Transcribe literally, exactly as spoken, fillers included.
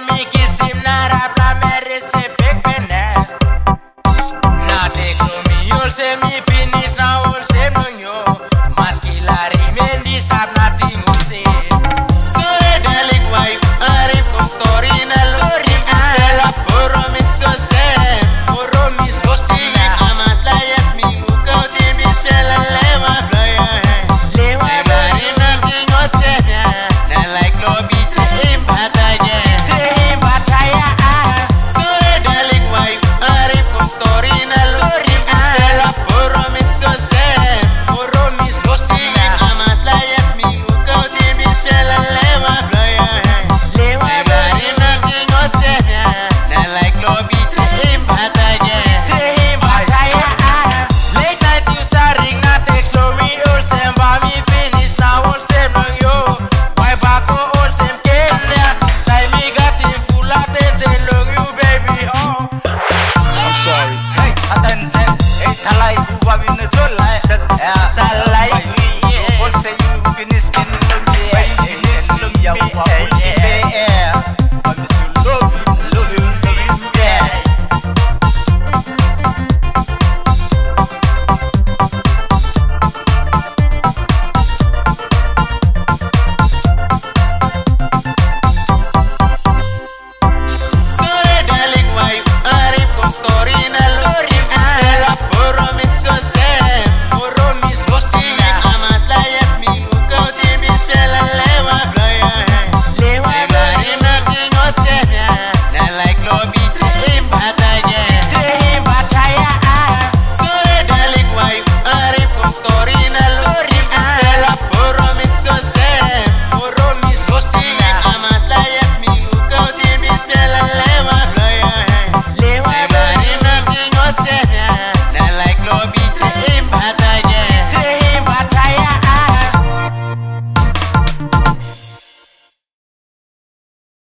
make it.